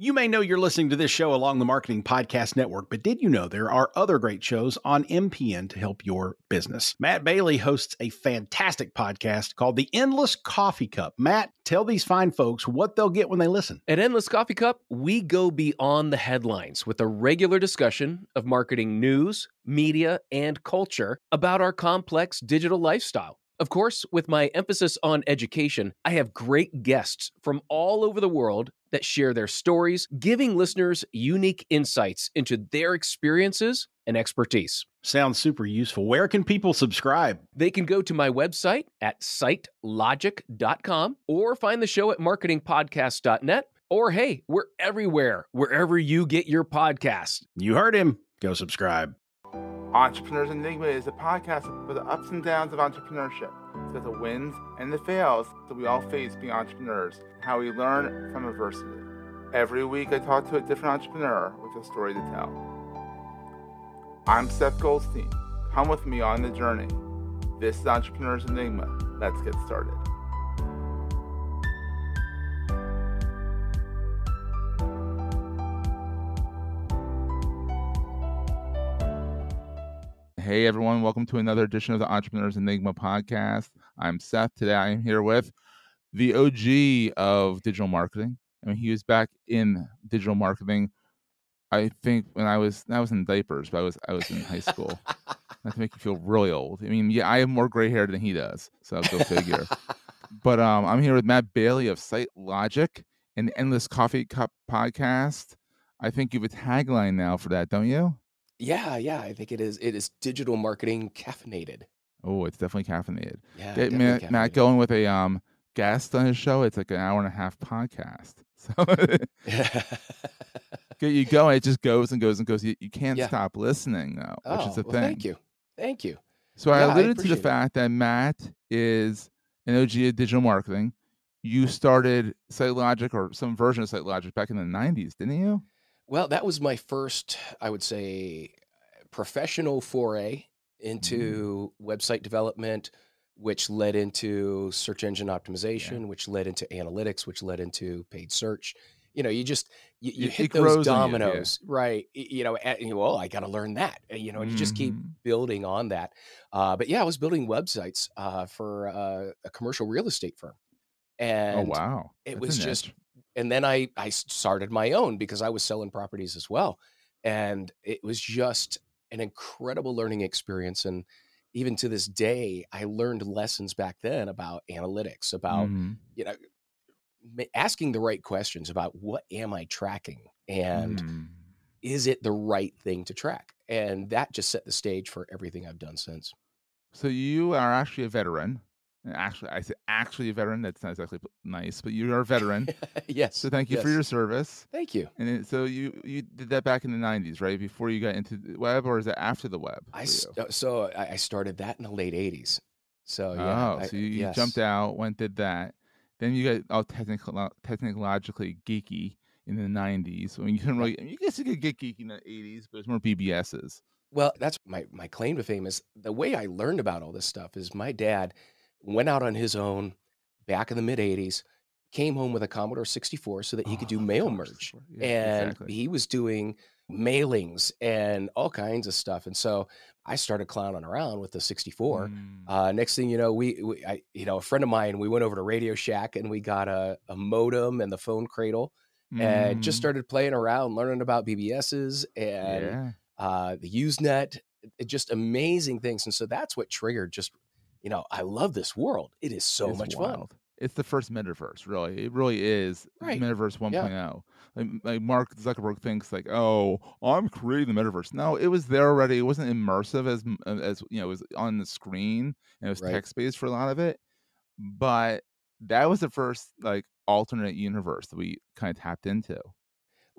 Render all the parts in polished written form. You may know you're listening to this show along the Marketing Podcast Network, but did you know there are other great shows on MPN to help your business? Matt Bailey hosts a fantastic podcast called The Endless Coffee Cup. Matt, tell these fine folks what they'll get when they listen. At Endless Coffee Cup, we go beyond the headlines with a regular discussion of marketing news, media, and culture about our complex digital lifestyle. Of course, with my emphasis on education, I have great guests from all over the world that share their stories, giving listeners unique insights into their experiences and expertise. Sounds super useful. Where can people subscribe? They can go to my website at SiteLogic.com or find the show at marketingpodcast.net. Or hey, we're everywhere, wherever you get your podcast. You heard him. Go subscribe. Entrepreneur's Enigma is a podcast for the ups and downs of entrepreneurship, so the wins and the fails that we all face being entrepreneurs, and how we learn from adversity. Every week I talk to a different entrepreneur with a story to tell. I'm Seth Goldstein. Come with me on the journey. This is Entrepreneur's Enigma. Let's get started. Hey everyone, welcome to another edition of the Entrepreneur's Enigma podcast. I'm Seth. Today I am here with the OG of digital marketing. I mean, he was back in digital marketing, I think, when I was in diapers, but I was in high school. Not to make you feel really old. I mean, yeah, I have more gray hair than he does, so go figure. But I'm here with Matt Bailey of SiteLogic and the Endless Coffee Cup podcast. I think you have a tagline now for that, don't you? Yeah, I think it is. It is digital marketing caffeinated. Oh, it's definitely caffeinated. Yeah, definitely caffeinated. Matt going with a guest on his show. It's like an hour and a half podcast. So get you going. It just goes and goes and goes. You can't stop listening though, which is a thing. Thank you. So I alluded to the fact that Matt is an OG of digital marketing. You started SiteLogic or some version of SiteLogic back in the 90s, didn't you? Well, that was my first, I would say, professional foray into website development, which led into search engine optimization, which led into analytics, which led into paid search. You know, you hit those dominoes, right? You know, and well, I got to learn that, you know, and you just keep building on that. But yeah, I was building websites for a commercial real estate firm. And it was just... And then I started my own because I was selling properties as well. And it was just an incredible learning experience. And even to this day, I learned lessons back then about analytics, about, you know, asking the right questions about what am I tracking and is it the right thing to track? And that just set the stage for everything I've done since. So you are actually a veteran. Actually, I said actually a veteran. That's not exactly nice, but you are a veteran. Yes. So thank you for your service. Thank you. And then, so you did that back in the 90s, right? Before you got into the web, or is it after the web? So I started that in the late 80s. So yeah. Oh, so you jumped out, did that. Then you got all technologically geeky in the 90s. I mean, you couldn't really. I mean, you guess you could get geeky in the 80s, but it's more BBSs. Well, that's my claim to fame is the way I learned about all this stuff is my dad went out on his own back in the mid-80s, came home with a Commodore 64 so that he could do mail merge. Yeah, and he was doing mailings and all kinds of stuff. And so I started clowning around with the 64. Next thing you know, I, you know, a friend of mine, we went over to Radio Shack and we got a modem and the phone cradle and just started playing around, learning about BBSs and the Usenet, just amazing things. And so that's what triggered just... You know, I love this world. It is so much fun. It's the first metaverse, really. It really is metaverse 1.0. Yeah. Like Mark Zuckerberg thinks like, oh, I'm creating the metaverse. No, it was there already. It wasn't immersive as you know, it was on the screen and it was text-based for a lot of it. But that was the first like alternate universe that we kind of tapped into.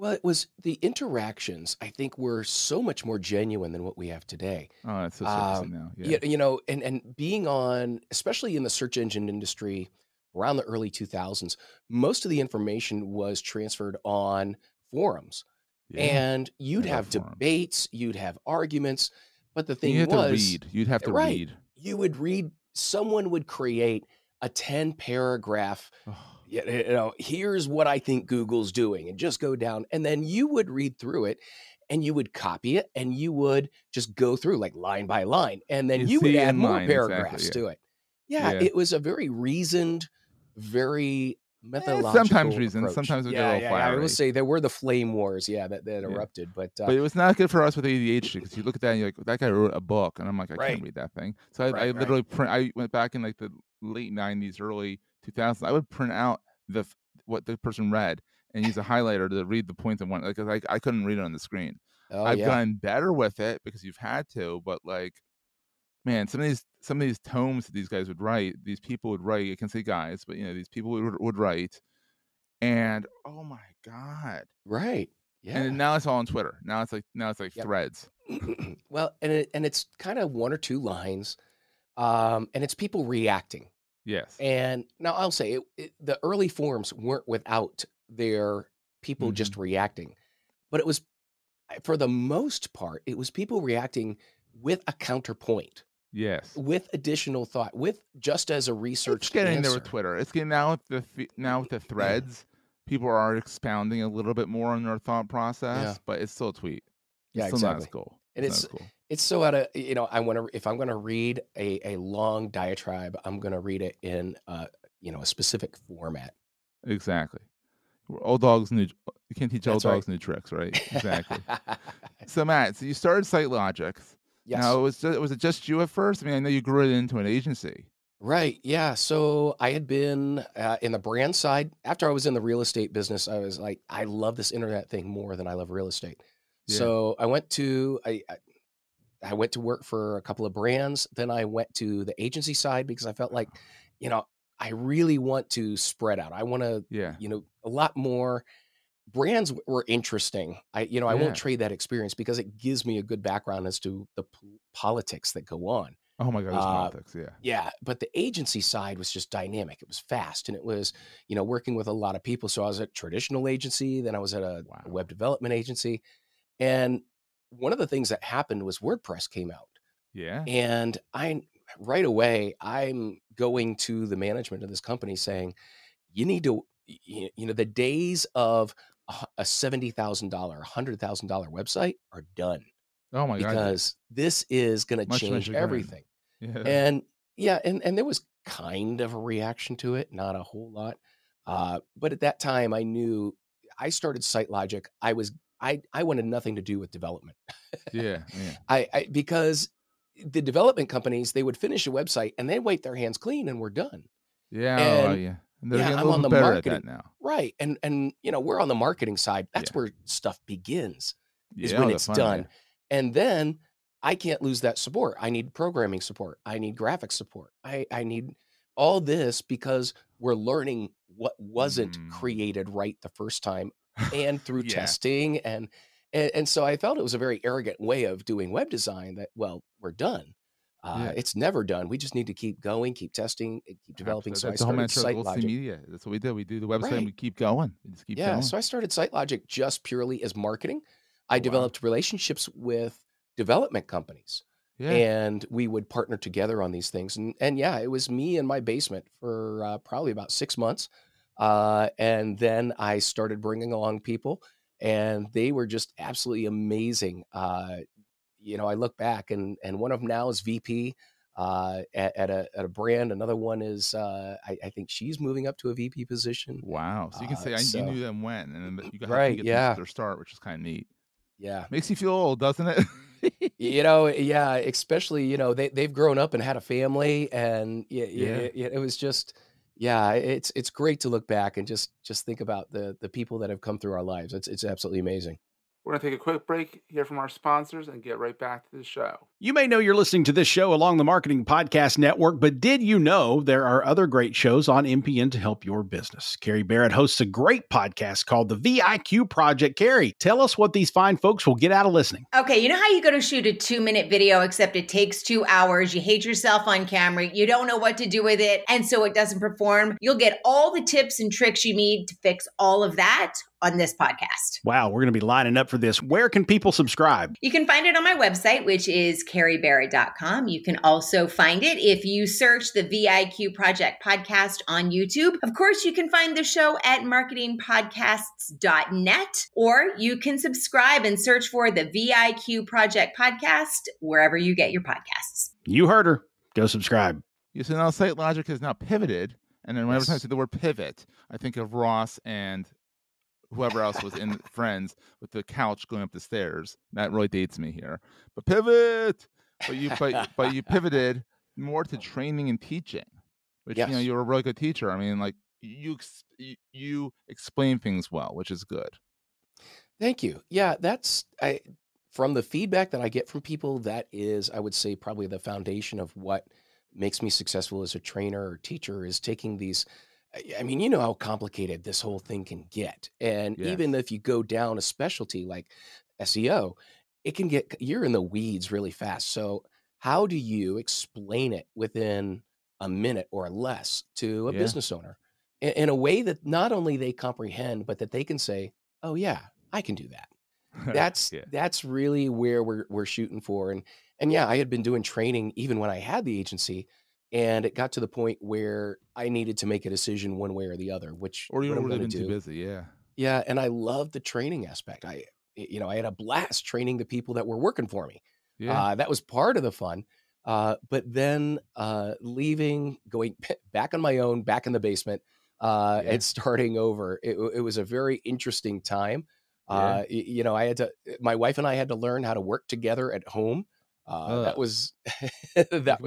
Well, it was the interactions, I think, were so much more genuine than what we have today. Oh, that's so interesting now. Yeah. You know, and being on, especially in the search engine industry around the early 2000s, most of the information was transferred on forums. Yeah. And you'd have debates, you'd have arguments, but the thing was... You'd have to read. You would read. Someone would create a 10-paragraph you know, here's what I think Google's doing, and just go down. And then you would read through it and you would copy it and you would just go through like line by line. And then you would add more paragraphs to it. Yeah, yeah. It was a very reasoned, very methodological approach. Sometimes reasoned, sometimes a little fiery. I will say there were the flame wars, that erupted. But it was not good for us with ADHD, because you look at that and you're like, that guy wrote a book. And I'm like, I can't read that thing. So I literally print, I went back in like the late 90s, early 2000s. I would print out the what the person read and use a highlighter to read the points and one, like, because I couldn't read it on the screen. I've gotten better with it because you've had to, but like, man, some of these tomes that these guys would write, these people would write, I can say guys, but you know, these people would write, and oh my God. Right. Yeah. And now it's all on Twitter. Now it's like threads. Well, and it's kind of one or two lines. And it's people reacting. Yes. And now I'll say the early forums weren't without their people just reacting, but it was, for the most part, it was people reacting with a counterpoint. Yes. With additional thought, with just as a research. It's getting there with Twitter. It's getting now with the threads, people are expounding a little bit more on their thought process, but it's still a tweet. It's still exactly. Not as cool. And it's so out of, you know, if I'm going to read a long diatribe, I'm going to read it in a specific format. Exactly. Old dogs new, you can't teach old dogs new tricks, right? Exactly. So Matt, so you started SiteLogic. Yes. Now, was it just you at first? I mean, I know you grew it into an agency. Right. Yeah. So I had been in the brand side. After I was in the real estate business, I was like, I love this internet thing more than I love real estate. Yeah. So I went to I went to work for a couple of brands. Then I went to the agency side because I felt like, you know, I really want to spread out. I want to, you know, a lot more. Brands were interesting. I won't trade that experience because it gives me a good background as to the politics that go on. Oh my God, politics, yeah. But the agency side was just dynamic. It was fast, and it was, you know, working with a lot of people. So I was at a traditional agency, then I was at a web development agency, and one of the things that happened was WordPress came out. Yeah, and I'm going to the management of this company saying, you need to, you know, the days of a $70,000, $100,000 website are done. Oh my God. Because this is going to change everything. Yeah. And there was kind of a reaction to it, not a whole lot. But at that time I knew, I started SiteLogic. I wanted nothing to do with development. Yeah. Because the development companies, they would finish a website and they'd wipe their hands clean and we're done. Yeah. And, I'm on the marketing now. Right. And you know, we're on the marketing side. That's where stuff begins, is when it's done. Yeah. And then I can't lose that support. I need programming support. I need graphic support. I need all this because we're learning what wasn't created right the first time, and through testing. And so I felt it was a very arrogant way of doing web design that, well, we're done. It's never done. We just need to keep going, keep testing, keep developing. So that's SiteLogic Media. That's what we did. We do the website and we keep going. We just keep going. So I started SiteLogic just purely as marketing. I developed relationships with development companies. Yeah. And we would partner together on these things. And yeah, it was me in my basement for probably about 6 months. And then I started bringing along people, and they were just absolutely amazing. You know, I look back, and one of them now is VP at a brand. Another one is, I think she's moving up to a VP position. Wow. So you can say, you knew them when, and then you got to get their start, which is kind of neat. Yeah. Makes you feel old, doesn't it? You know, yeah, especially, you know, they've grown up and had a family, and it was just, it's great to look back and just think about the people that have come through our lives. It's absolutely amazing. We're going to take a quick break, hear from our sponsors, and get right back to the show. You may know you're listening to this show along the Marketing Podcast Network, but did you know there are other great shows on MPN to help your business? Carrie Barrett hosts a great podcast called The VIQ Project. Carrie, tell us what these fine folks will get out of listening. Okay, you know how you go to shoot a 2-minute video, except it takes 2 hours, you hate yourself on camera, you don't know what to do with it, and so it doesn't perform? You'll get all the tips and tricks you need to fix all of that on this podcast. Wow, we're going to be lining up for this. Where can people subscribe? You can find it on my website, which is carriebarrett.com. You can also find it if you search the VIQ Project podcast on YouTube. Of course, you can find the show at marketingpodcasts.net, or you can subscribe and search for the VIQ Project podcast wherever you get your podcasts. You heard her. Go subscribe. Yeah, so now SiteLogic has now pivoted. And then whenever I see the word pivot, I think of Ross and whoever else was in Friends with the couch going up the stairs. That really dates me here. But pivot! But you pivoted more to training and teaching, which, yes, you know, you're a really good teacher. I mean, like, you explain things well, which is good. Thank you. Yeah, that's... from the feedback that I get from people, that is, I would say, probably the foundation of what makes me successful as a trainer or teacher is taking these. I mean, you know how complicated this whole thing can get. And yes, even if you go down a specialty like SEO, it can get, you're in the weeds really fast. So how do you explain it within a minute or less to a business owner in a way that not only they comprehend, but that they can say, oh yeah, I can do that. That's that's really where we're shooting for. And yeah, I had been doing training even when I had the agency, and it got to the point where I needed to make a decision one way or the other, which, or you would have been too busy. Yeah. Yeah. And I loved the training aspect. I had a blast training the people that were working for me. Yeah. That was part of the fun. But then leaving, going back on my own, back in the basement and starting over, it was a very interesting time. Yeah. You know, my wife and I had to learn how to work together at home. That was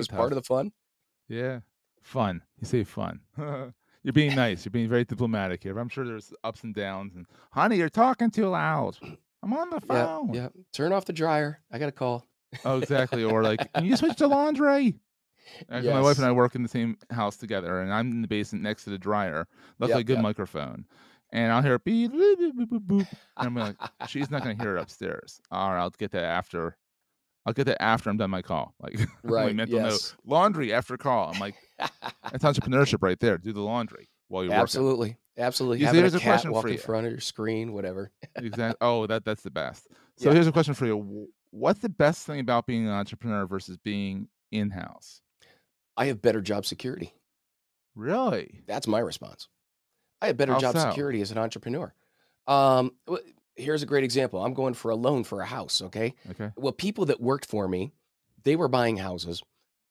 part of the fun. Yeah. Fun. You say fun. You're being nice. You're being very diplomatic here. I'm sure there's ups and downs. And honey, you're talking too loud. I'm on the phone. Yeah. Turn off the dryer. I got a call. Oh, exactly. Or like, can you switch to laundry? Actually, yes. My wife and I work in the same house together, and I'm in the basement next to the dryer. Luckily, a good microphone. And I'll hear beep, boop, boop, boop, boop, boop. And I'm like, she's not going to hear it upstairs. All right, I'll get that after I'm done my call. Like, right, my mental note, laundry after call. I'm like, that's entrepreneurship right there. Do the laundry while you're working. Absolutely. You see, here's a question for you. In front of your screen, whatever. Exactly. Oh, that's the best. So here's a question for you. What's the best thing about being an entrepreneur versus being in-house? I have better job security. Really? That's my response. I have better job security as an entrepreneur. Here's a great example. I'm going for a loan for a house. Okay. Well, people that worked for me, they were buying houses,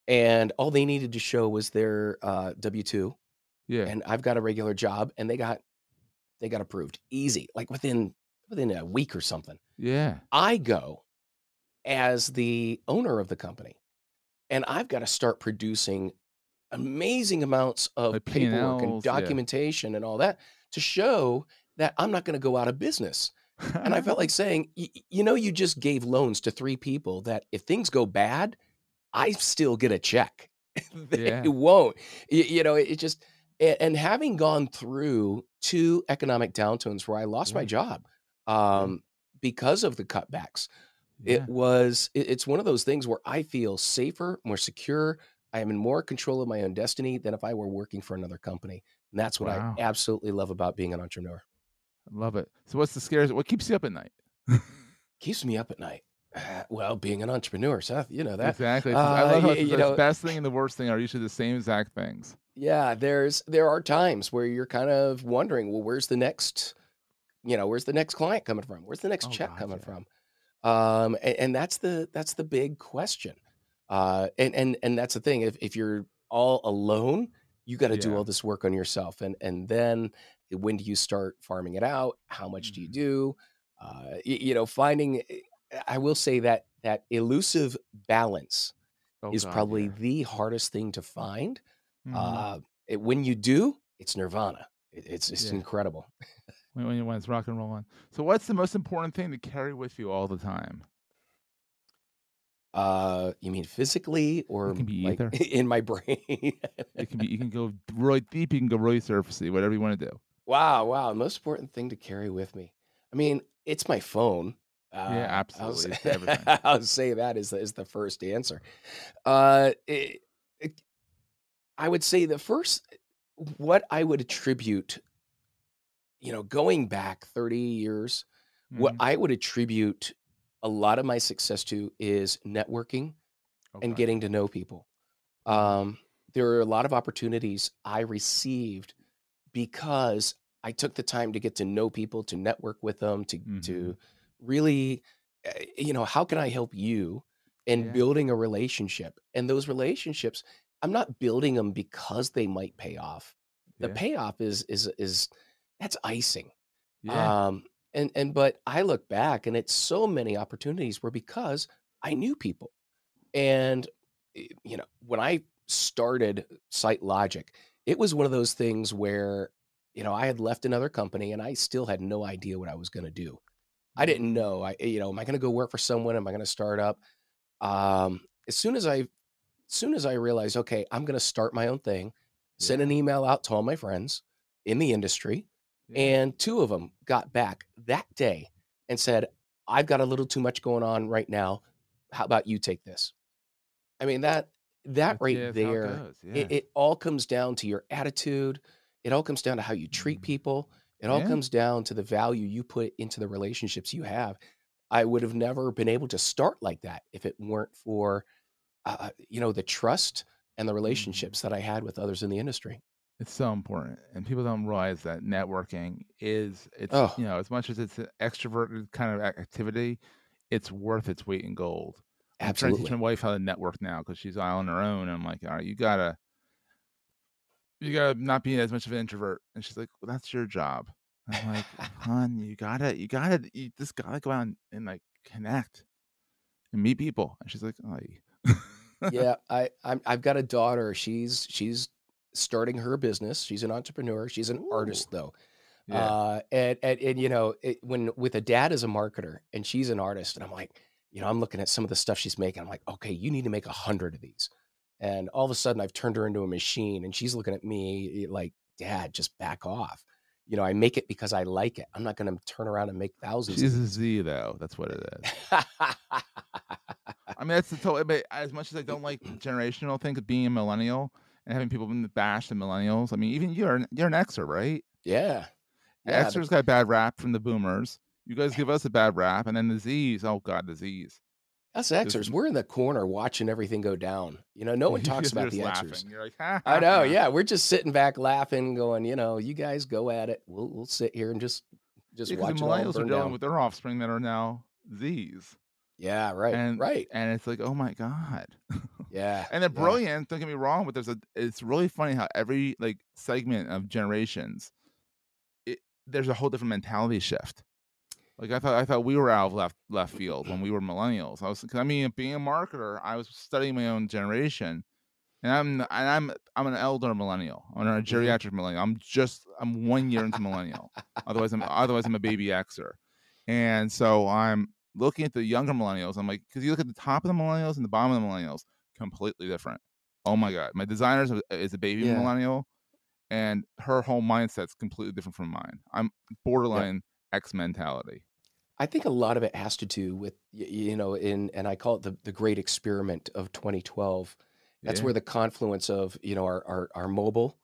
and all they needed to show was their W-2. Yeah. And I've got a regular job, and they got approved easy, like within a week or something. Yeah. I go as the owner of the company, and I've got to start producing amazing amounts of paperwork and documentation and all that to show that I'm not going to go out of business. And I felt like saying, you know, you just gave loans to three people that if things go bad, I still get a check. It won't, you know, it just, and having gone through two economic downturns where I lost my job because of the cutbacks, it's one of those things where I feel safer, more secure. I am in more control of my own destiny than if I were working for another company. And that's what I absolutely love about being an entrepreneur. I love it. So what's the scariest? What keeps you up at night? Keeps me up at night. Well, being an entrepreneur, Seth, you know that. Exactly. I love how the best thing and the worst thing are usually the same exact things. Yeah. There are times where you're kind of wondering, well, where's the next client coming from? Where's the next check coming from? And that's the big question. And that's the thing. If you're all alone, you got to do all this work on yourself. And then when do you start farming it out? How much do you do? Finding, I will say that elusive balance is probably the hardest thing to find. Mm-hmm. When you do, it's nirvana. It's incredible. when it's rock and roll on. So what's the most important thing to carry with you all the time? You mean physically, or it can be either. In my brain? It can be. You can go really deep. You can go really surfacey. Whatever you want to do. Wow. Most important thing to carry with me. I mean, it's my phone. Yeah, absolutely. I'll say that is the first answer. I would say the first. What I would attribute, going back 30 years, what I would attribute a lot of my success to is networking okay. and getting to know people. There are a lot of opportunities I received because I took the time to get to know people, to network with them, to really, you know, how can I help you in building a relationship? And those relationships, I'm not building them because they might pay off. The payoff is that's icing. Yeah. But I look back and it's so many opportunities were because I knew people. And, you know, when I started SiteLogic, it was one of those things where, you know, I had left another company and I still had no idea what I was going to do. I didn't know, you know, am I going to go work for someone? Am I going to start up? As soon as I realized, okay, I'm going to start my own thing, sent an email out to all my friends in the industry. And two of them got back that day and said, I've got a little too much going on right now. How about you take this? I mean, that right there, it all comes down to your attitude. It all comes down to how you treat people. It all comes down to the value you put into the relationships you have. I would have never been able to start like that if it weren't for, you know, the trust and the relationships that I had with others in the industry. It's so important, and people don't realize that networking is, you know, as much as it's an extroverted kind of activity, it's worth its weight in gold. Absolutely. I'm trying to teach my wife how to network now because she's on her own. And I'm like, all right, you gotta not be as much of an introvert. And she's like, well, that's your job. And I'm like, hon, you just gotta go out and like connect and meet people. And she's like, oh, yeah, I've got a daughter. She's starting her business. She's an entrepreneur. She's an artist though. Yeah. And you know, with a dad as a marketer and she's an artist, and I'm like, you know, I'm looking at some of the stuff she's making. I'm like, okay, you need to make 100 of these. And all of a sudden I've turned her into a machine, and she's looking at me like, Dad, just back off. You know, I make it because I like it. I'm not going to turn around and make thousands. She's a Z though. That's what it is. I mean, that's the total, but as much as I don't like generational things of being a millennial, and having people bash the millennials. I mean, even you're an Xer, right? Yeah. Xers got a bad rap from the boomers. You guys give us a bad rap, and then the Zs. Oh God, the Zs. Us Xers, we're in the corner watching everything go down. You know, no one talks about the laughing. Xers. You're like, ha, ha, I know. Ha. Yeah, we're just sitting back laughing, going, you know, you guys go at it. We'll sit here and just watch. The millennials are dealing with their offspring that are now Zs. Yeah, right, right. And it's like, oh my God. Yeah. And they're brilliant, don't get me wrong, but it's really funny how every like segment of generations, there's a whole different mentality shift. Like I thought we were out of left field when we were millennials. I mean, being a marketer, I was studying my own generation, and I'm an elder millennial. I'm a geriatric millennial. I'm 1 year into millennial. Otherwise I'm a baby Xer. And so I'm looking at the younger millennials, I'm like, because you look at the top of the millennials and the bottom of the millennials, completely different. Oh my God, my designer is a baby millennial, and her whole mindset's completely different from mine. I'm borderline X mentality. I think a lot of it has to do with, you know, and I call it the great experiment of 2012. That's where the confluence of, you know, our mobile,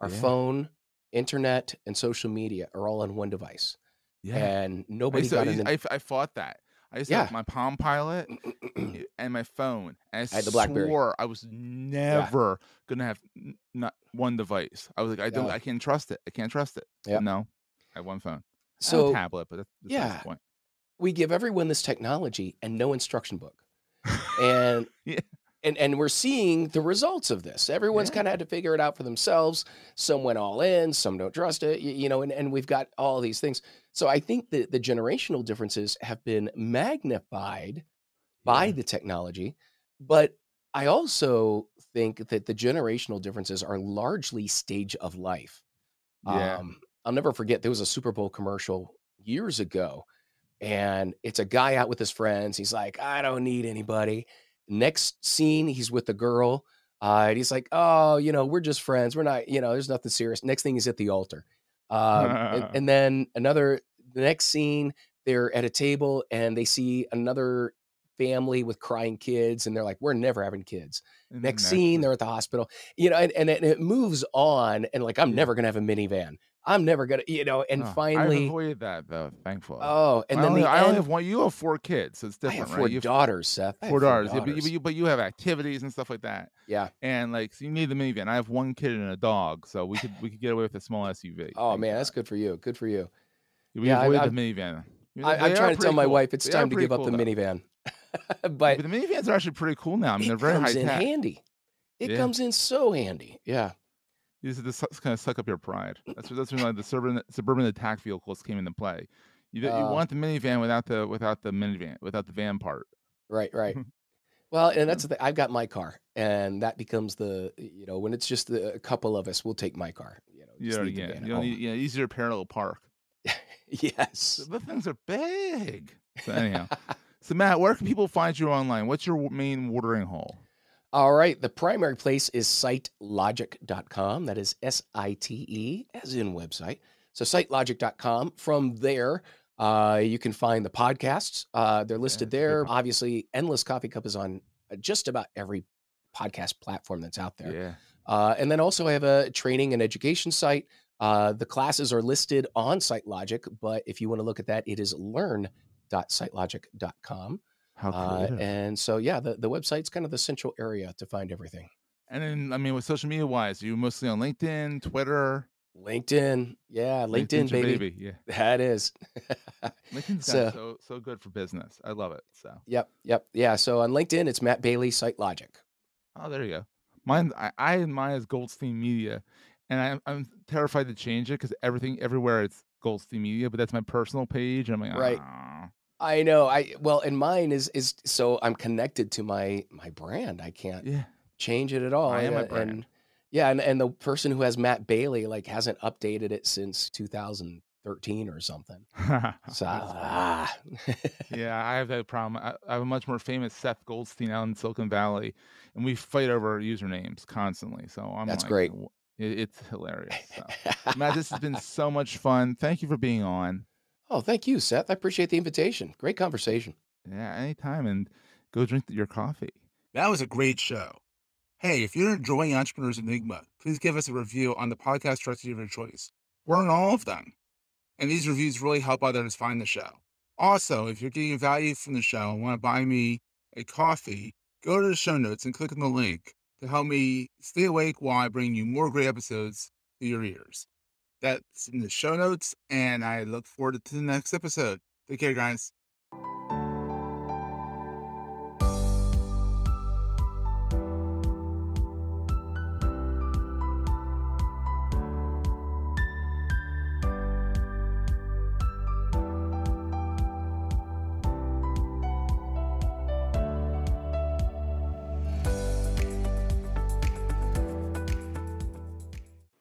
our phone, internet, and social media are all on one device. Yeah, and nobody got it. I fought that. I used to have my Palm Pilot and my phone. And I had the Blackberry. I was never going to have not one device. I was like, I can't trust it. I can't trust it. Yep. No, I have one phone. So a tablet, but that's the point. We give everyone this technology and no instruction book. And and we're seeing the results of this. Everyone's kind of had to figure it out for themselves. Some went all in, some don't trust it, you know, and we've got all these things. So I think that the generational differences have been magnified by the technology, but I also think that the generational differences are largely stage of life. Yeah. I'll never forget, there was a Super Bowl commercial years ago, and it's a guy out with his friends. He's like, I don't need anybody. Next scene, he's with the girl, and he's like, oh, you know, we're just friends. We're not, you know, there's nothing serious. Next thing, he's at the altar. And then the next scene, they're at a table and they see another family with crying kids. And they're like, we're never having kids. Next scene, they're at the hospital, you know, and it moves on. And like, I'm never going to have a minivan. I'm never gonna, you know. And finally, I avoided that though, thankfully. Oh, and then I only have one. You have four kids, so it's different, right? I have four daughters, Seth. 4 daughters, yeah, but you have activities and stuff like that. Yeah, and like so you need the minivan. I have one kid and a dog, so we could get away with a small SUV. Oh man, that's good for you. Good for you. We avoid the minivan. I'm trying to tell my wife it's time to give up the minivan. But the minivans are actually pretty cool now. I mean, they're very high tech. It comes in handy. It comes in so handy. Yeah. These are the kind of suck up your pride. That's when like the suburban attack vehicles came into play. You want the minivan without the van part. Right, right. Well, and that's the thing. I've got my car, and that becomes the when it's just a couple of us, we'll take my car. Easier parallel park. Yes, the things are big. So anyhow, so Matt, where can people find you online? What's your main watering hole? All right. The primary place is SiteLogic.com. That is SITE, as in website. So SiteLogic.com. From there, you can find the podcasts. They're listed there. Obviously, Endless Coffee Cup is on just about every podcast platform that's out there. Yeah. And then also I have a training and education site. The classes are listed on SiteLogic, but if you want to look at that, it is Learn.Sitelogic.com. How cool. And so, yeah, the website's kind of the central area to find everything. And then, I mean, with social media wise, you mostly on LinkedIn, Twitter, LinkedIn, baby. Yeah, that is. LinkedIn's so good for business. I love it. So, yep. Yeah. So on LinkedIn, it's Matt Bailey, SiteLogic. Oh, there you go. Mine. I admire is Goldstein Media, and I'm terrified to change it because everywhere it's Goldstein Media, but that's my personal page. And I'm like, right. Aww. I know. And mine is so I'm connected to my brand. I can't change it at all. I am a brand. And the person who has Matt Bailey hasn't updated it since 2013 or something. So yeah, I have that problem. I have a much more famous Seth Goldstein out in Silicon Valley, and we fight over usernames constantly. So that's great. It's hilarious. So. Matt, this has been so much fun. Thank you for being on. Oh, thank you, Seth. I appreciate the invitation. Great conversation. Yeah, anytime. And go drink your coffee. That was a great show. Hey, if you're enjoying Entrepreneur's Enigma, please give us a review on the podcast directory of your choice. We're on all of them. And these reviews really help others find the show. Also, if you're getting value from the show and want to buy me a coffee, go to the show notes and click on the link to help me stay awake while I bring you more great episodes to your ears. That's in the show notes, and I look forward to the next episode. Take care, guys.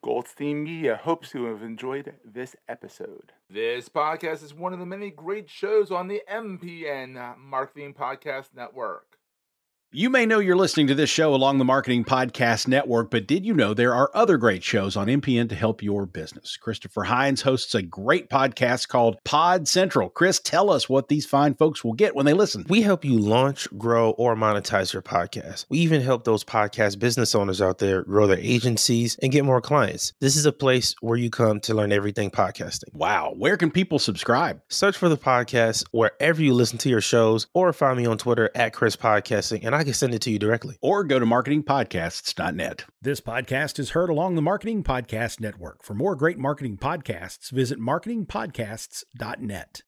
Goldstein Media hopes you have enjoyed this episode. This podcast is one of the many great shows on the MPN Marketing Podcast Network. You may know you're listening to this show along the Marketing Podcast Network, but did you know there are other great shows on MPN to help your business? Christopher Hines hosts a great podcast called Pod Central. Chris, tell us what these fine folks will get when they listen. We help you launch, grow, or monetize your podcast. We even help those podcast business owners out there grow their agencies and get more clients. This is a place where you come to learn everything podcasting. Wow. Where can people subscribe? Search for the podcast wherever you listen to your shows, or find me on Twitter at Chris Podcasting, and I can send it to you directly. Or go to marketingpodcasts.net. This podcast is heard along the Marketing Podcast Network. For more great marketing podcasts, visit marketingpodcasts.net.